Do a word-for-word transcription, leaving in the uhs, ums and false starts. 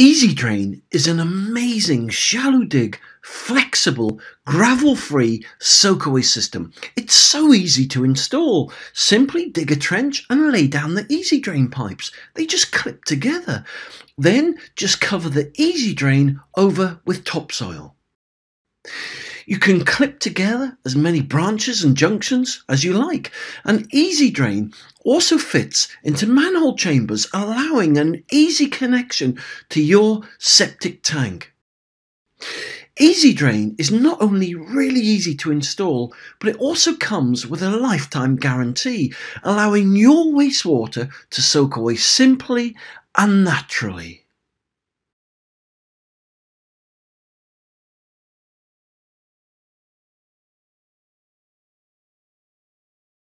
Easy Drain is an amazing shallow dig, flexible, gravel-free soakaway system. It's so easy to install. Simply dig a trench and lay down the Easy Drain pipes. They just clip together. Then just cover the Easy Drain over with topsoil. You can clip together as many branches and junctions as you like. An Easy Drain also fits into manhole chambers, allowing an easy connection to your septic tank. Easy Drain is not only really easy to install, but it also comes with a lifetime guarantee, allowing your wastewater to soak away simply and naturally.